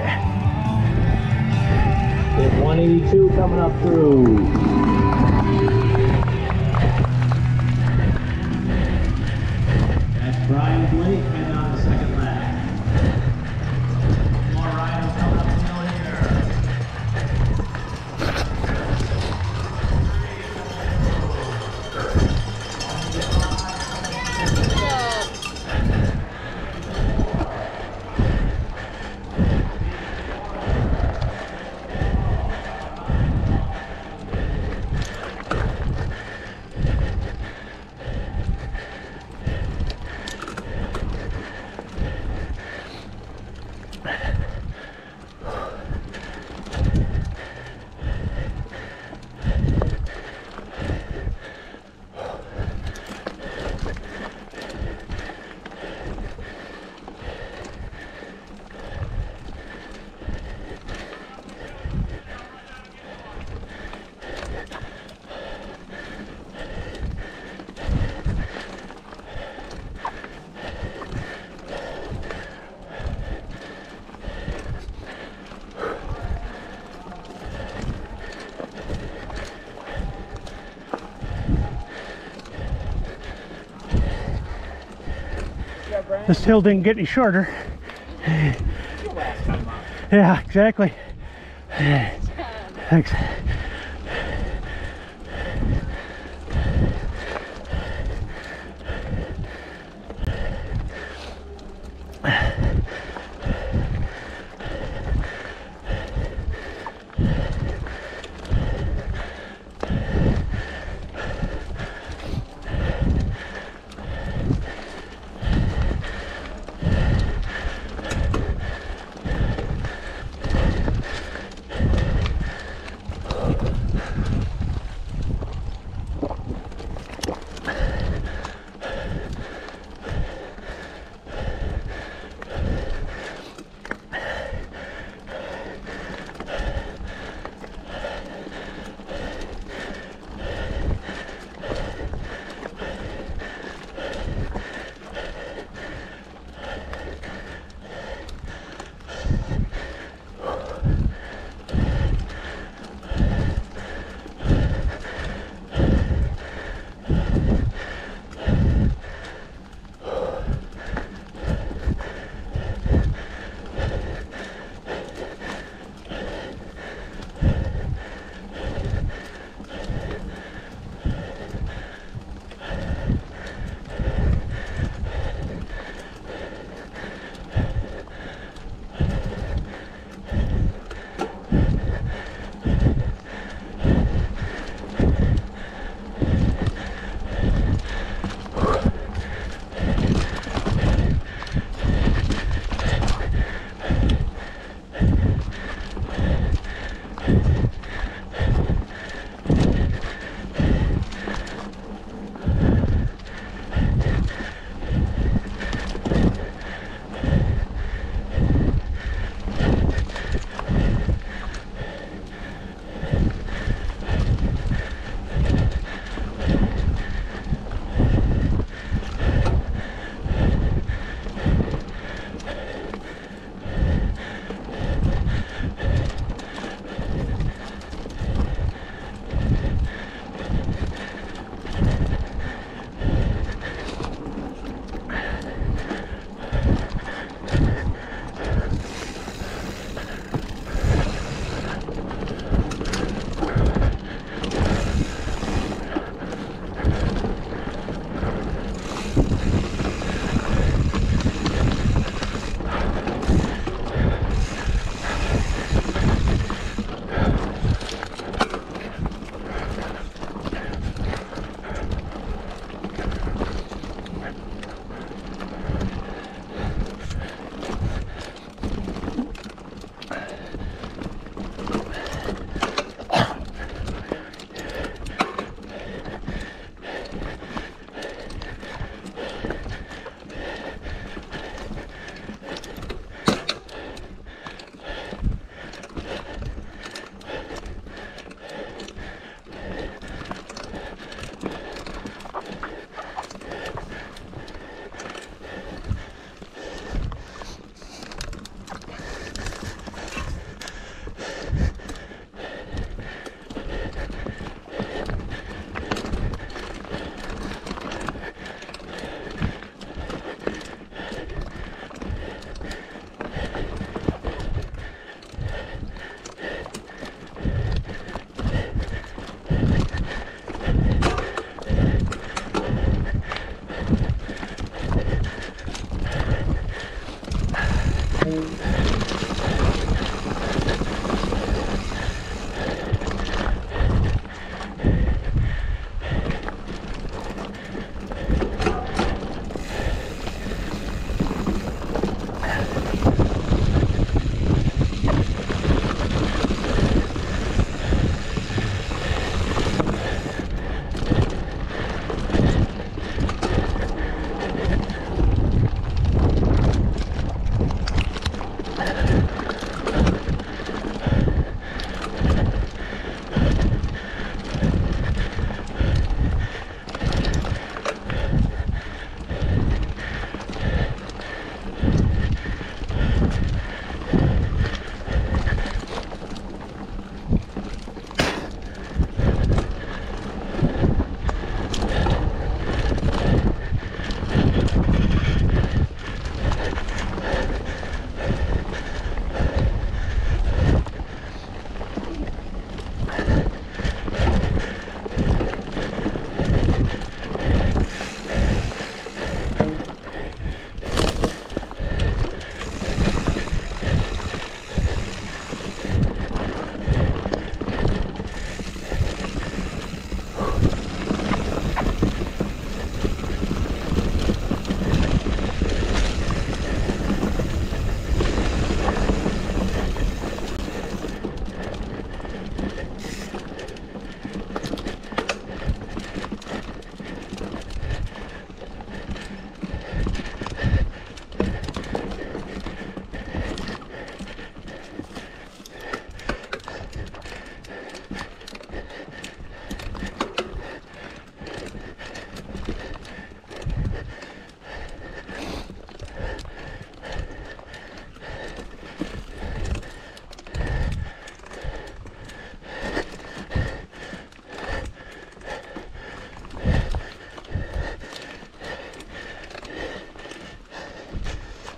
right. There's 182 coming up through. That's Brian Blake and on the second lap. More riders coming up the hill . This hill didn't get any shorter. Yeah, exactly. Thanks.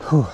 Whew.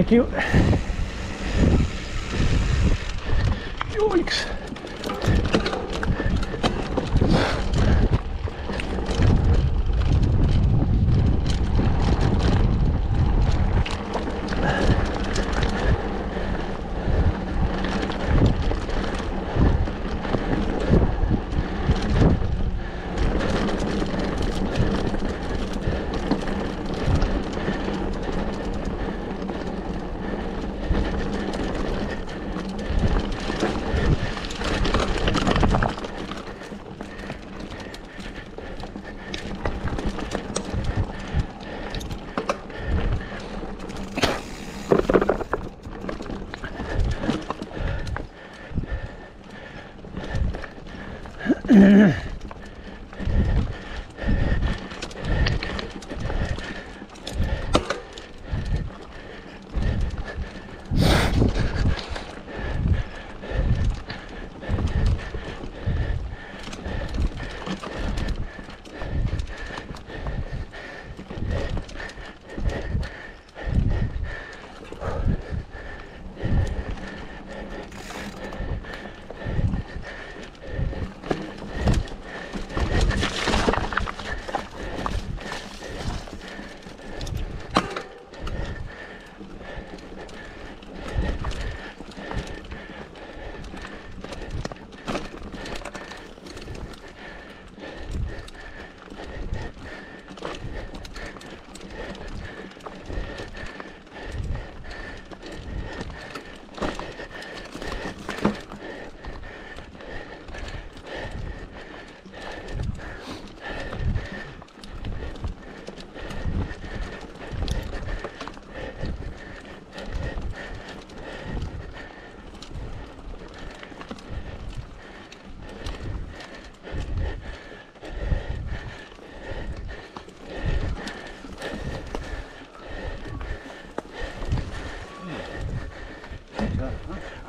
Thank you. Yoinks.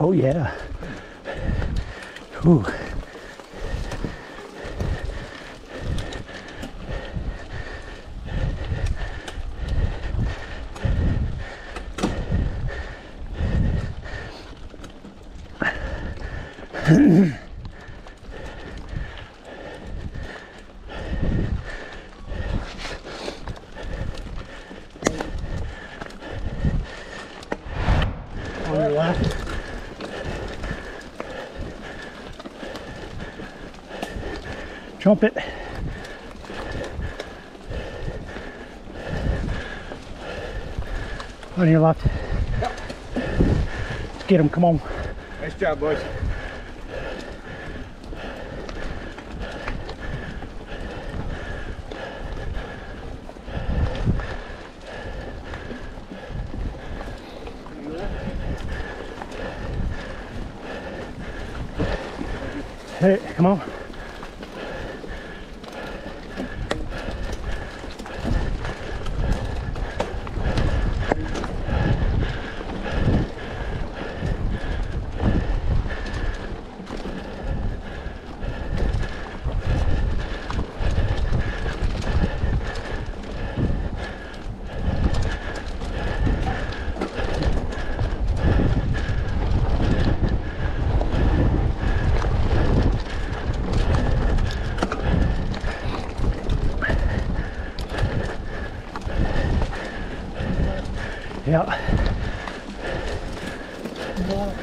Oh yeah. Ooh. On your left. Trumpet. On your left. Yep. Let's get him, come on. Nice job, boys. Hey, come on. Yeah. More.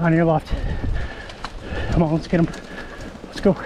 On your left. Come on, let's get him. Let's go.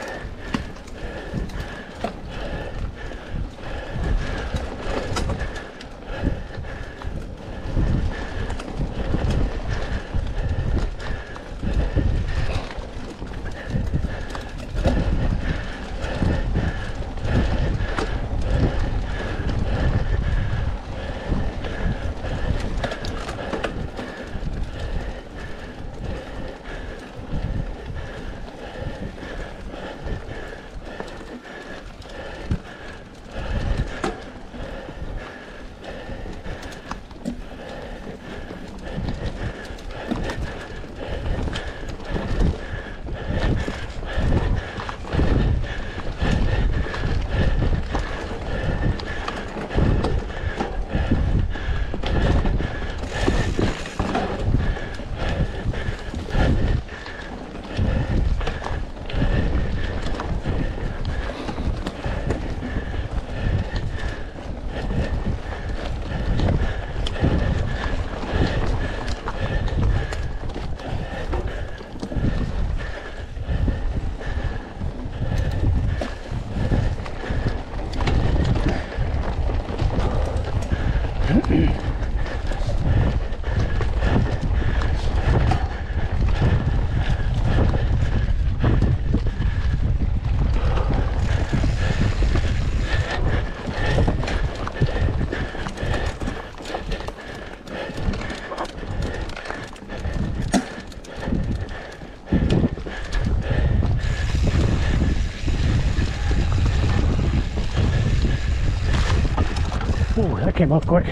Ooh, that came up quick.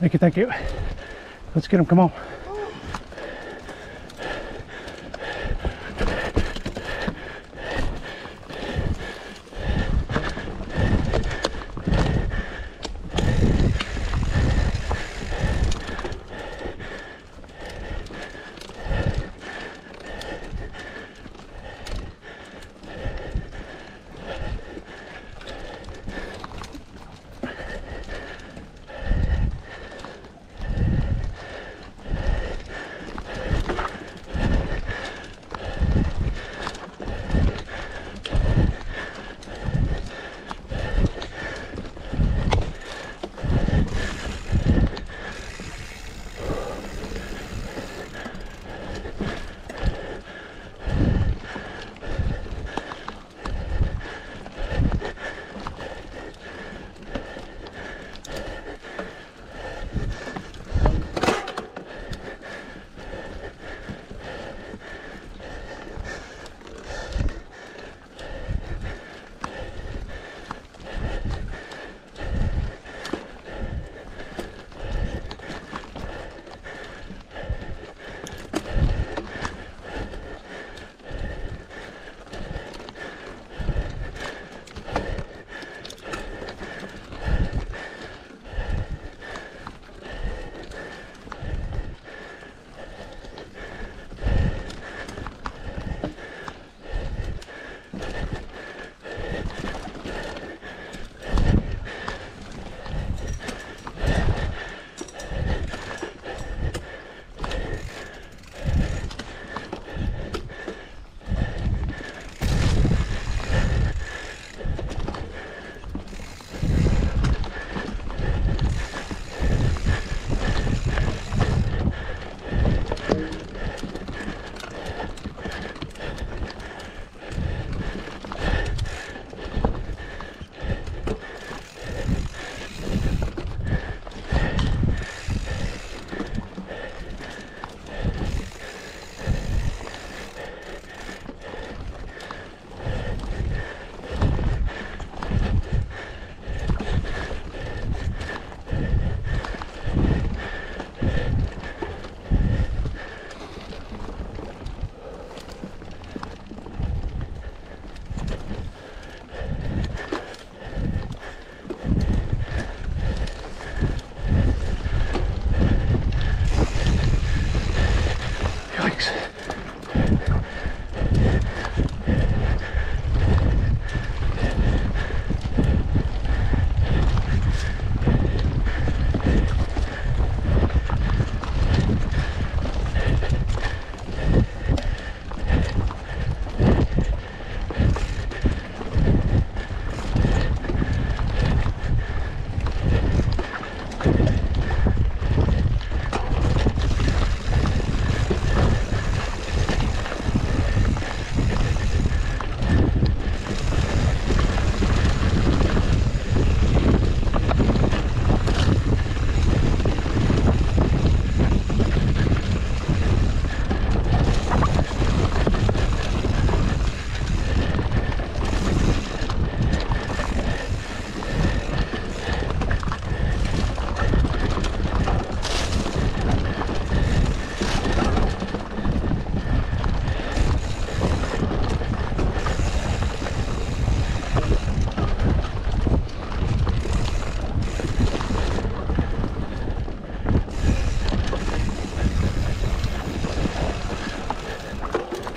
Thank you, thank you. Let's get him, come on.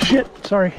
Shit, sorry.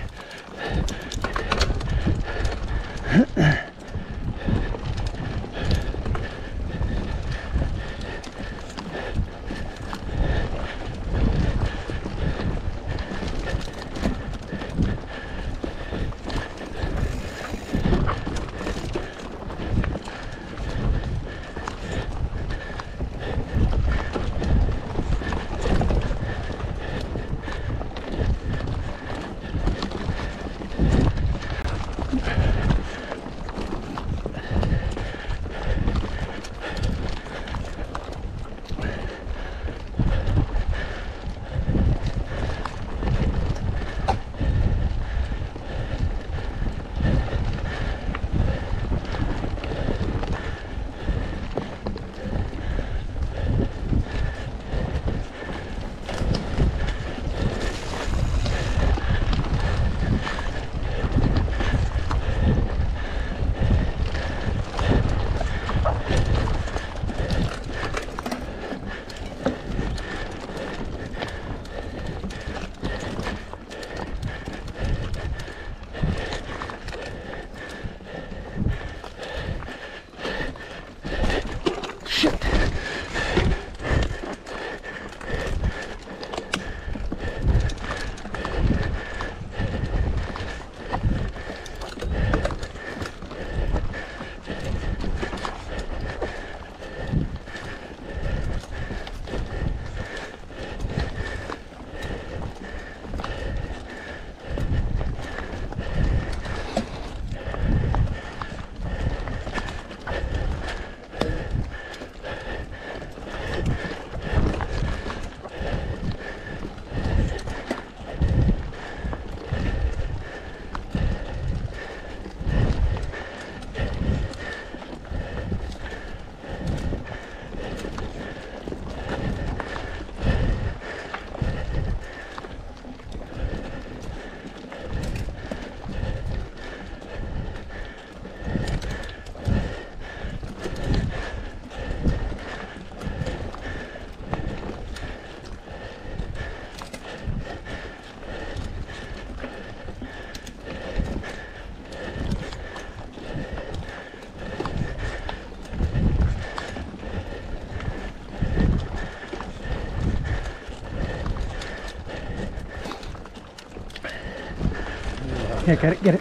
Yeah, get it, get it.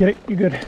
Get it, you're good.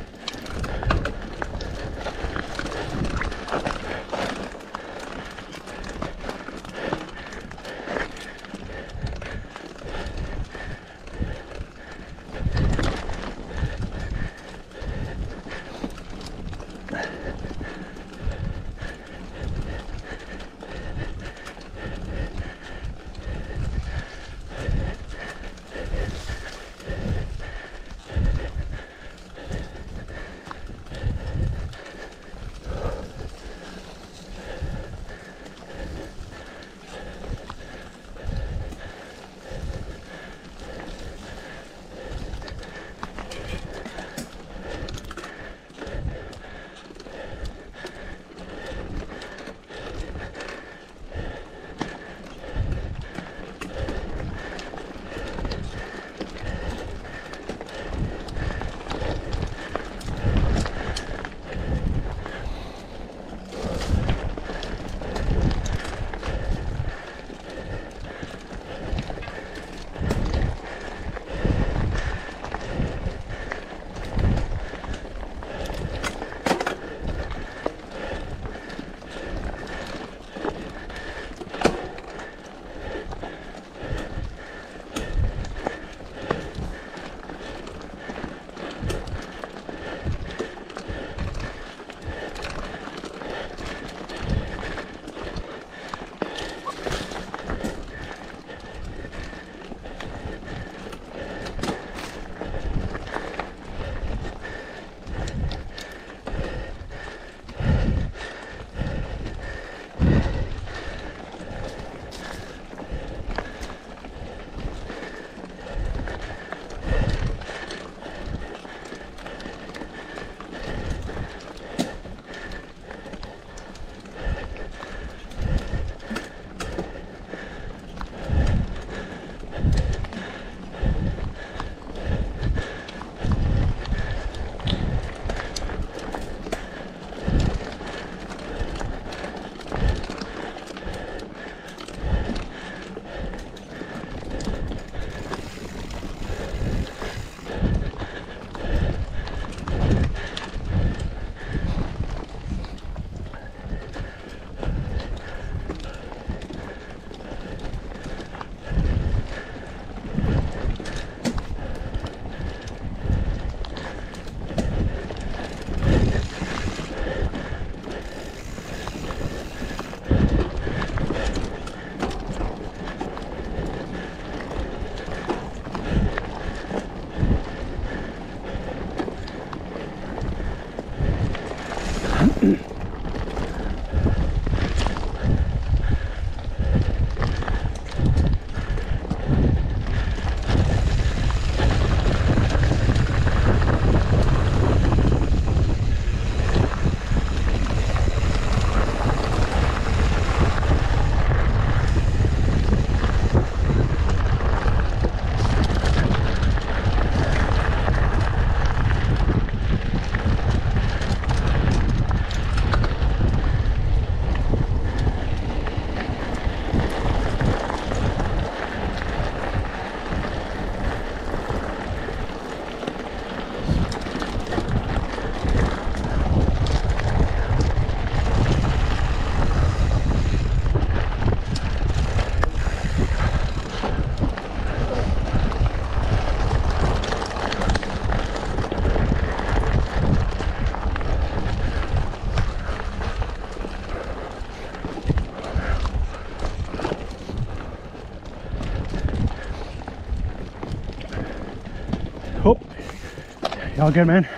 All good, man.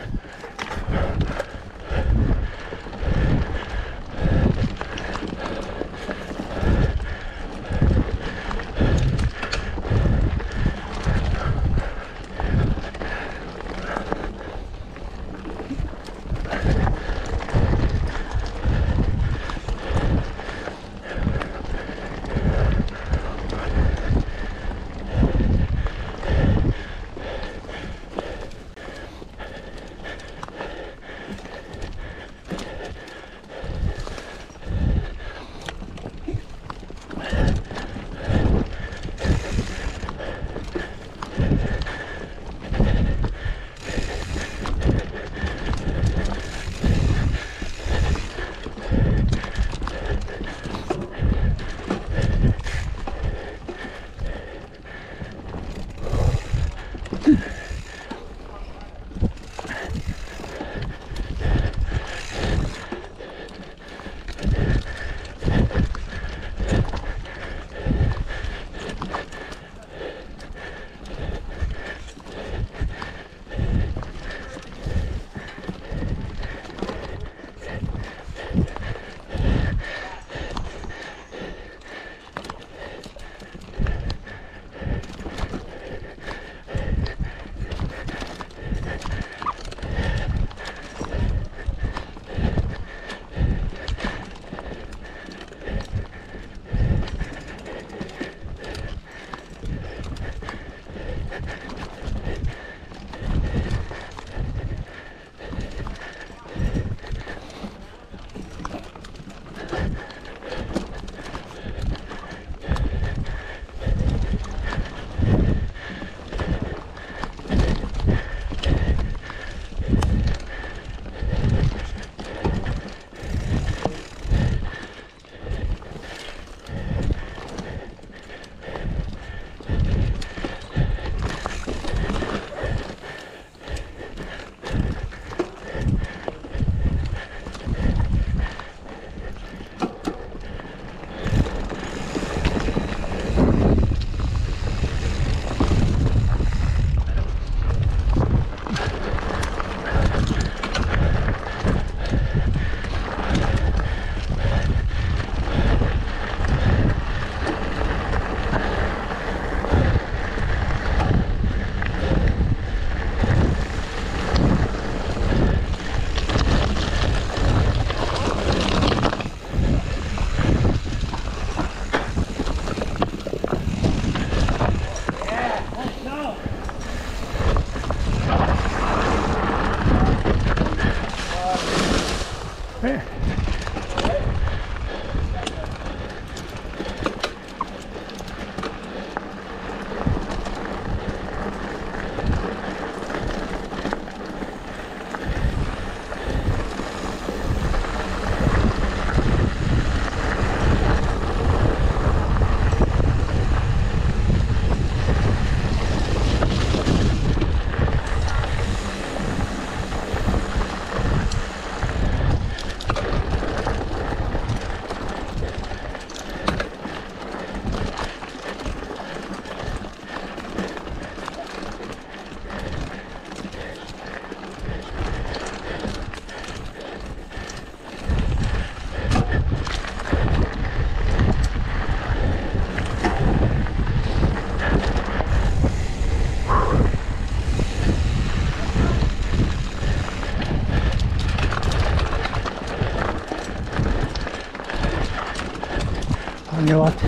On your left.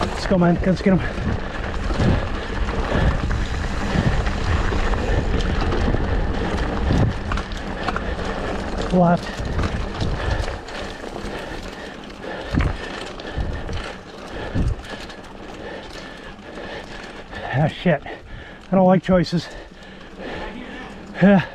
Let's go, man. Let's get him. Left. Ah, shit. I don't like choices. Yeah.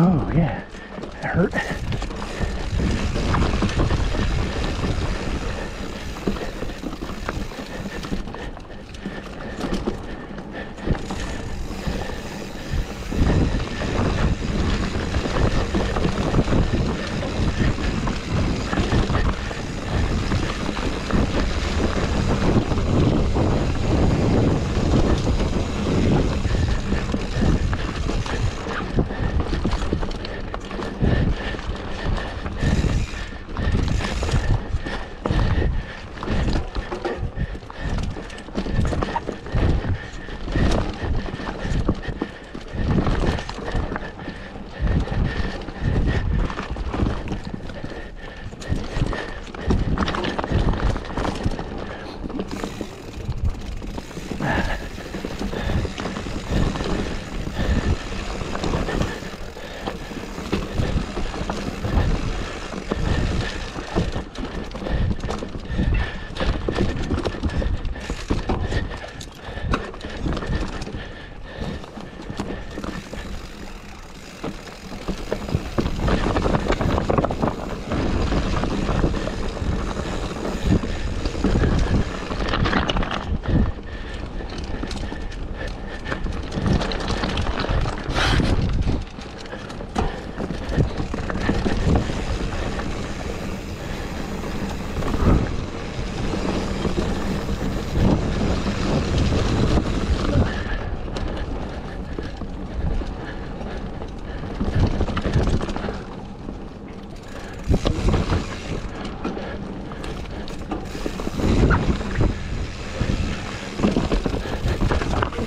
Oh yeah, it hurt.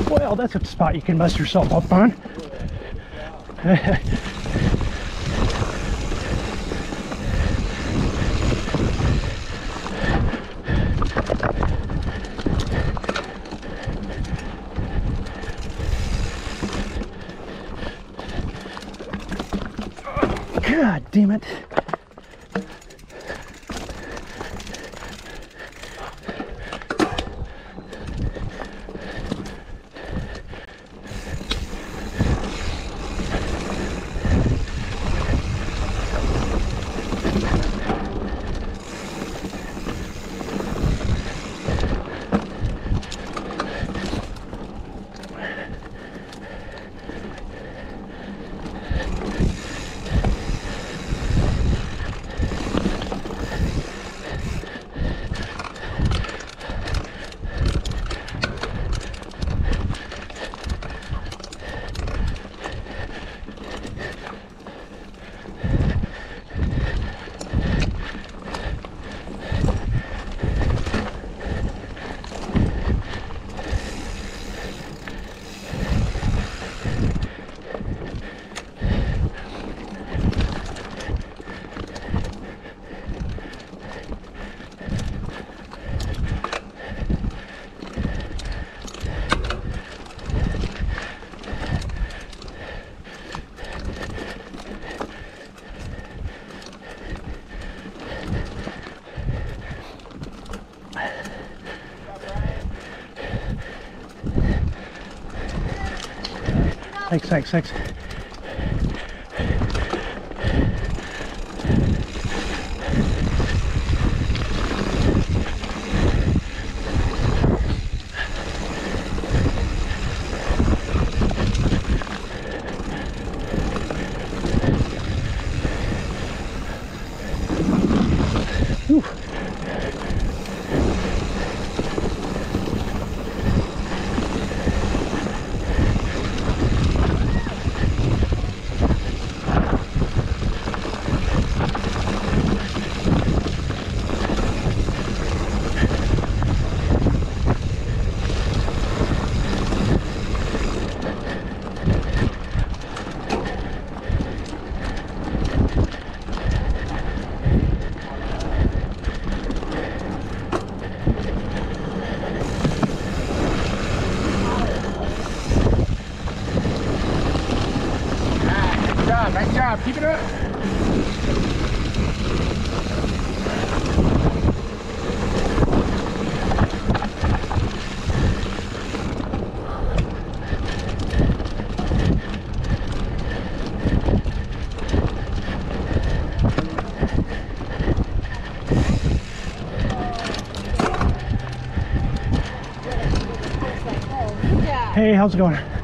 Well, that's a spot you can mess yourself up on. God damn it. Thanks. Keep it up. Hey, how's it going?